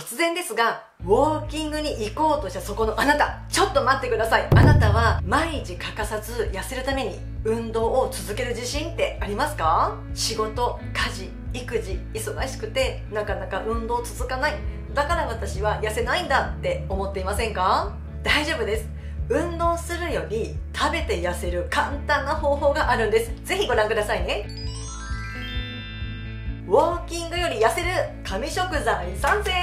突然ですがウォーキングに行こうとしたそこのあなた、ちょっと待ってください。あなたは毎日欠かさず痩せるために運動を続ける自信ってありますか？仕事、家事、育児、忙しくてなかなか運動続かない、だから私は痩せないんだって思っていませんか？大丈夫です。運動するより食べて痩せる簡単な方法があるんです。ぜひご覧くださいね。ウォーキングより痩せる神食材参戦、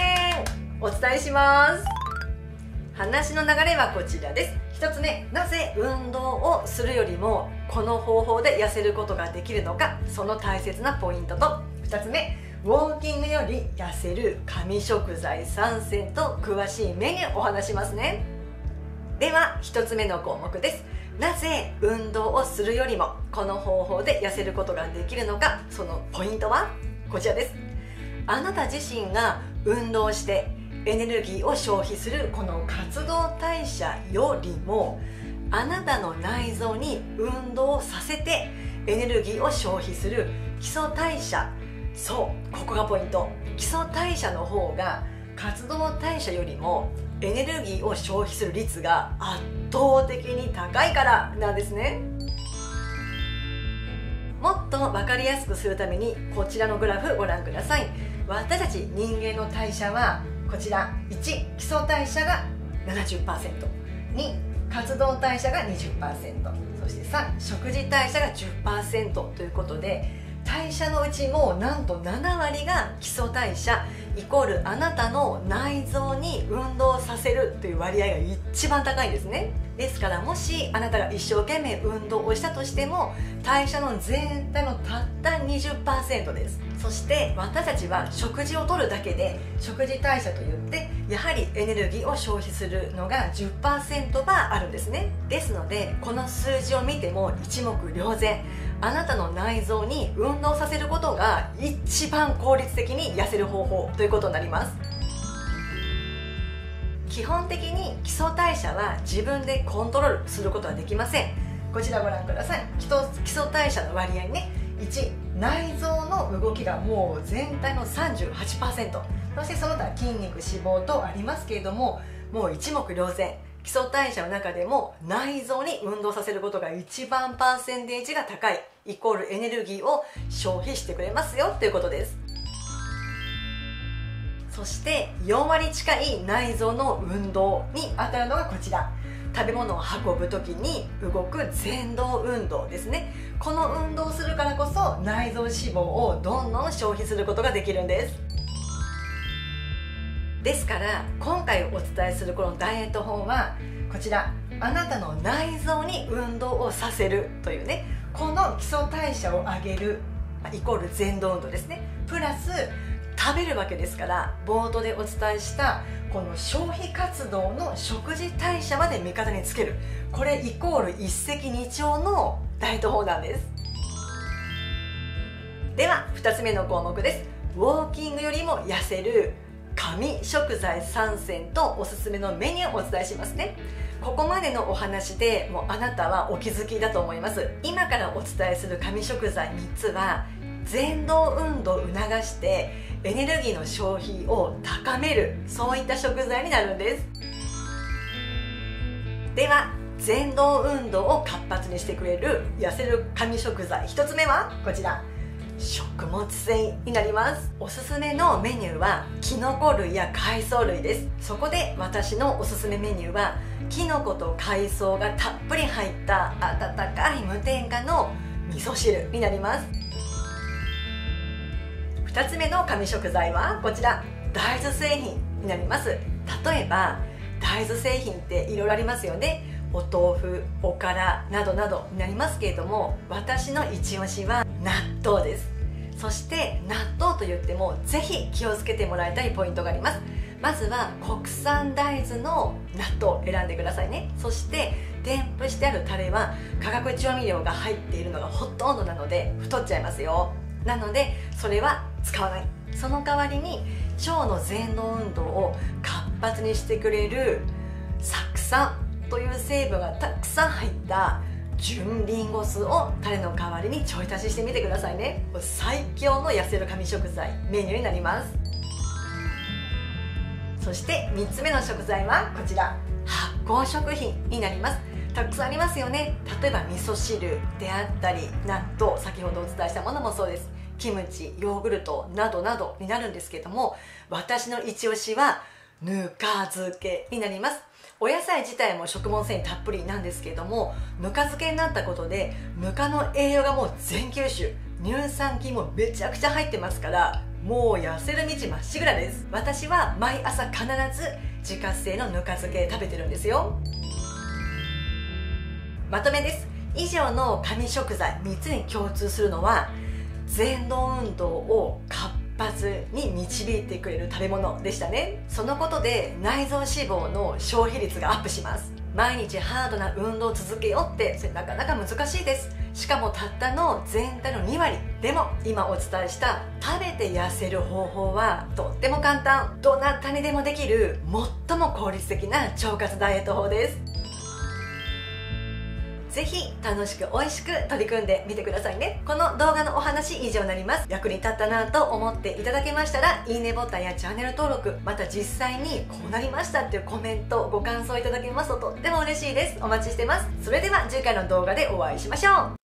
お伝えします。話の流れはこちらです。1つ目、なぜ運動をするよりもこの方法で痩せることができるのか、その大切なポイントと、2つ目、ウォーキングより痩せる神食材参戦と詳しいメニューをお話しますね。では1つ目の項目です。なぜ運動をするよりもこの方法で痩せることができるのか、そのポイントはこちらです。あなた自身が運動してエネルギーを消費するこの活動代謝よりも、あなたの内臓に運動をさせてエネルギーを消費する基礎代謝、そう、ここがポイント。基礎代謝の方が活動代謝よりもエネルギーを消費する率が圧倒的に高いからなんですね。もっと分かりやすくするためにこちらのグラフご覧ください。私たち人間の代謝はこちら、1、基礎代謝が 70%、 2、活動代謝が 20%、 そして3、食事代謝が 10% ということで、代謝のうちもなんと7割が基礎代謝イコールあなたの内臓に運動させるという割合が一番高いんですね。ですから、もしあなたが一生懸命運動をしたとしても代謝の全体のたった 20% です。そして私たちは食事をとるだけで、食事代謝といってやはりエネルギーを消費するのが 10% はあるんですね。ですのでこの数字を見ても一目瞭然、あなたの内臓に運動させることが一番効率的に痩せる方法ということになります。基本的に基礎代謝は自分でコントロールすることはできません。こちらご覧ください。基礎代謝の割合ね、1、内臓の動きがもう全体の 38%、 そしてその他筋肉、脂肪とありますけれども、もう一目瞭然基礎代謝の中でも内臓に運動させることが一番パーセンテージが高いイコールエネルギーを消費してくれますよということです。そして4割近い内臓の運動に当たるのがこちら、食べ物を運ぶ時に動く前動運動ですね。この運動をするからこそ内臓脂肪をどんどん消費することができるんです。ですから今回お伝えするこのダイエット法はこちら、あなたの内臓に運動をさせるというね、この基礎代謝を上げるイコール前動運動ですね、プラス食べるわけですから、冒頭でお伝えしたこの消費活動の食事代謝まで味方につける、これイコール一石二鳥のダイエット法なんです。では2つ目の項目です。ウォーキングよりも痩せる神食材3選とおすすめのメニューをお伝えしますね。ここまでのお話でもうあなたはお気づきだと思います。今からお伝えする神食材3つは前動運動を促してエネルギーの消費を高める、そういった食材になるんです。では前動運動を活発にしてくれる痩せる神食材1つ目はこちら、食物繊維になります。おすすめのメニューはキノコ類や海藻類です。そこで私のおすすめメニューはキノコと海藻がたっぷり入った温かい無添加の味噌汁になります。2つ目の神食材はこちら、大豆製品になります。例えば大豆製品っていろいろありますよね。お豆腐、おからなどなどになりますけれども、私の一押しは納豆です。そして納豆といってもぜひ気をつけてもらいたいポイントがあります。まずは国産大豆の納豆を選んでくださいね。そして添付してあるタレは化学調味料が入っているのがほとんどなので太っちゃいますよ。なのでそれは使わない。その代わりに腸の前動運動を活発にしてくれる酢酸という成分がたくさん入った純リンゴ酢をタレの代わりにちょい足ししてみてくださいね。最強の痩せる神食材メニューになります。そして3つ目の食材はこちら、発酵食品になります。たくさんありますよね。例えば味噌汁であったり、納豆、先ほどお伝えしたものもそうです。キムチ、ヨーグルトなどなどになるんですけども、私の一押しはぬか漬けになります。お野菜自体も食物繊維たっぷりなんですけれども、ぬか漬けになったことでぬかの栄養がもう全吸収、乳酸菌もめちゃくちゃ入ってますから、もう痩せる道まっしぐらです。私は毎朝必ず自家製のぬか漬け食べてるんですよ。まとめです。以上の神食材3つに共通するのは、前動運動を活発に導いてくれる食べ物でしたね。そのことで内臓脂肪の消費率がアップします。毎日ハードな運動を続けようってそれなかなか難しいです。しかもたったの全体の2割でも、今お伝えした食べて痩せる方法はとっても簡単、どなたにでもできる最も効率的な腸活ダイエット法です。ぜひ楽しく美味しく取り組んでみてくださいね。この動画のお話以上になります。役に立ったなと思っていただけましたら、いいねボタンやチャンネル登録、また実際にこうなりましたっていうコメント、ご感想いただけますととっても嬉しいです。お待ちしてます。それでは次回の動画でお会いしましょう。